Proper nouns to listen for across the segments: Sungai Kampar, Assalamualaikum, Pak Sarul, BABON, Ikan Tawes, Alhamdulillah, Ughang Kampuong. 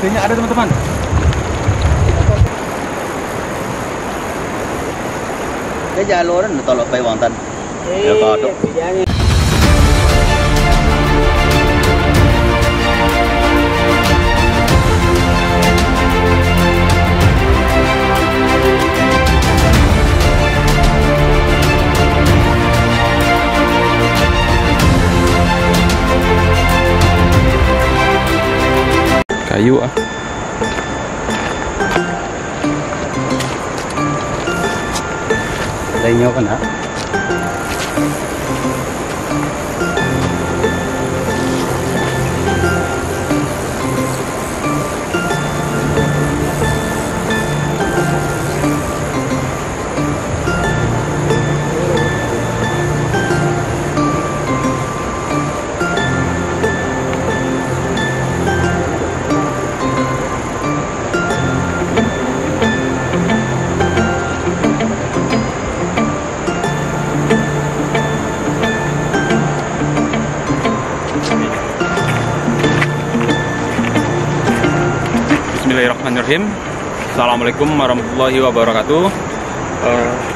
Kayaknya ada, teman-teman. Cái da lô đó người ta là phải hoàn thành đều có đúng. Kayu ah. Lainnya kan ah. Bismillahirrahmanirrahim. Assalamualaikum warahmatullahi wabarakatuh.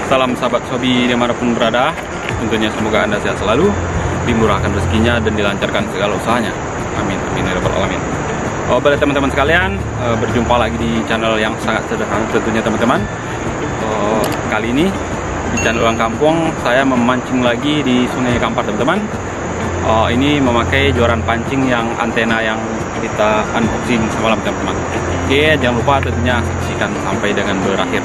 Salam sahabat sobi dimanapun berada. Tentunya semoga Anda sehat selalu, dimurahkan rezekinya dan dilancarkan segala usahanya. Amin amin ya rabbal alamin. Baiklah teman-teman sekalian, berjumpa lagi di channel yang sangat sederhana tentunya teman-teman. Kali ini di channel Ughang Kampuong saya memancing lagi di Sungai Kampar teman-teman. Ini memakai joran pancing yang antena yang kita unboxing semalam teman-teman. Oke, jangan lupa tentunya saksikan sampai dengan berakhir.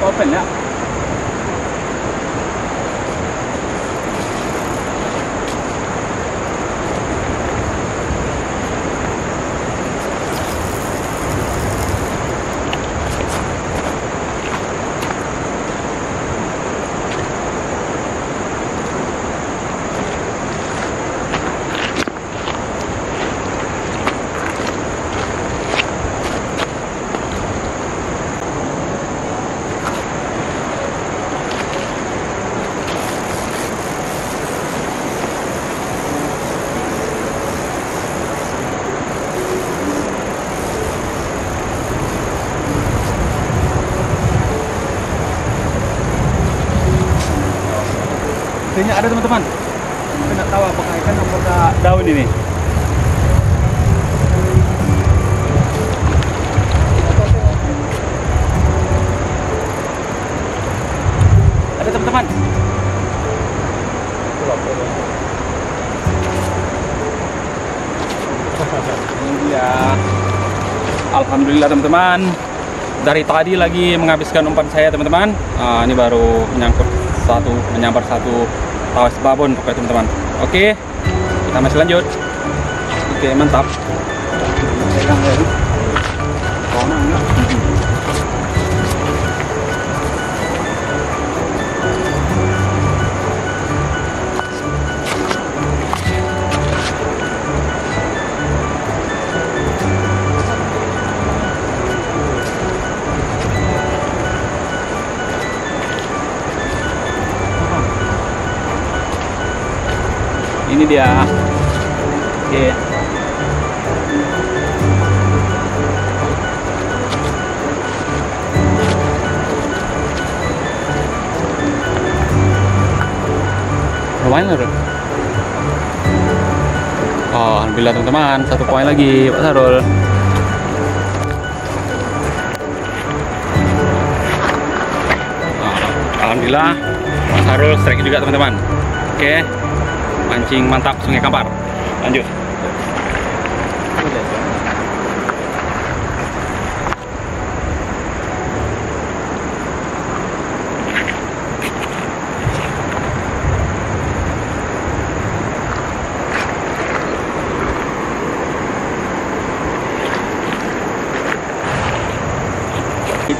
Open ya. Kayaknya ada teman-teman. Saya nggak tahu apakah ikan atau daun ini. Ada teman-teman. Ya. Alhamdulillah teman-teman. Dari tadi lagi menghabiskan umpan saya teman-teman. Ini baru menyambar satu tawes babon pokoknya teman-teman. Oke, kita masih lanjut. Oke, mantap. Ini dia. Oke. Lumayan loh. Oh, alhamdulillah teman-teman, 1 poin lagi Pak Sarul. Alhamdulillah Pak Sarul strike juga teman-teman. Oke, mancing mantap Sungai Kampar. Lanjut.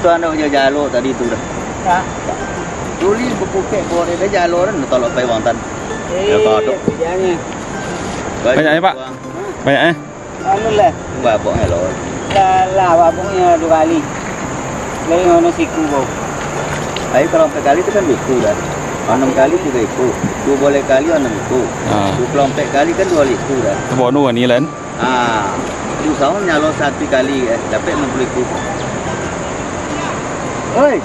Itu anaknya jalur tadi itu dah. Dah. Duli berpukit boleh dia jalur kan tolak pai wang tan. Ya kau tu. Banyak ya Pak. Banyak eh. Alhamdulillah. Babon hello. Lah babonnya 2 kali. Lain ono siku bau. Ayo kalau 4 kali tu kan biku dah. 6 kali 3 ribu. 2 boleh kali 6 ribu. 2 kelompok kali kan 2 ribu dah. Bonus ni lain. Ah. Tu tahun nyalor 1 kali eh dapat 60 ribu. Oi,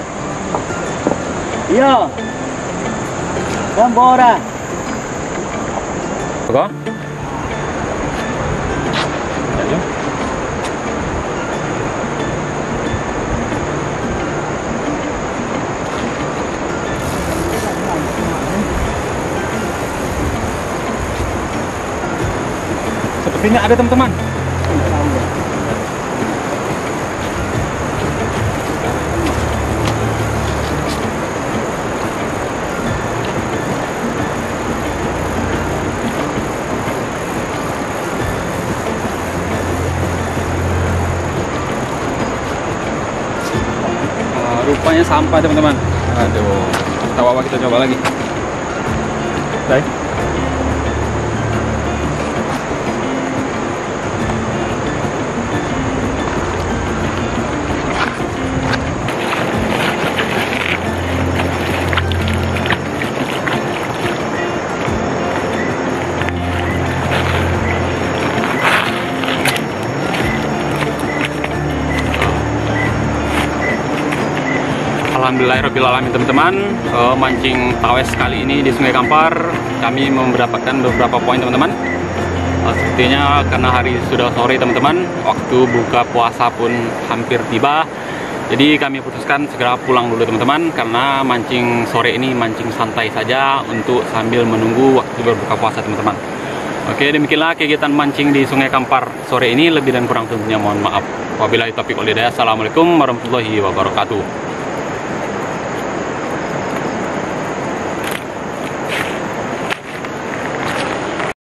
yo, Gambora. Apa? Ayo. Sepertinya ada teman-teman. Rupanya sampah teman-teman. Aduh, tawa-tawa kita coba lagi. Baik. Alhamdulillahirobbilalamin teman-teman, mancing tawes kali ini di Sungai Kampar kami mendapatkan beberapa poin teman-teman. Sepertinya karena hari sudah sore teman-teman, waktu buka puasa pun hampir tiba, jadi kami putuskan segera pulang dulu teman-teman, karena mancing sore ini mancing santai saja untuk sambil menunggu waktu berbuka puasa teman-teman. Oke, demikianlah kegiatan mancing di Sungai Kampar sore ini, lebih dan kurang tentunya mohon maaf. Wabillahi taufiq wal hidayah. Assalamualaikum warahmatullahi wabarakatuh.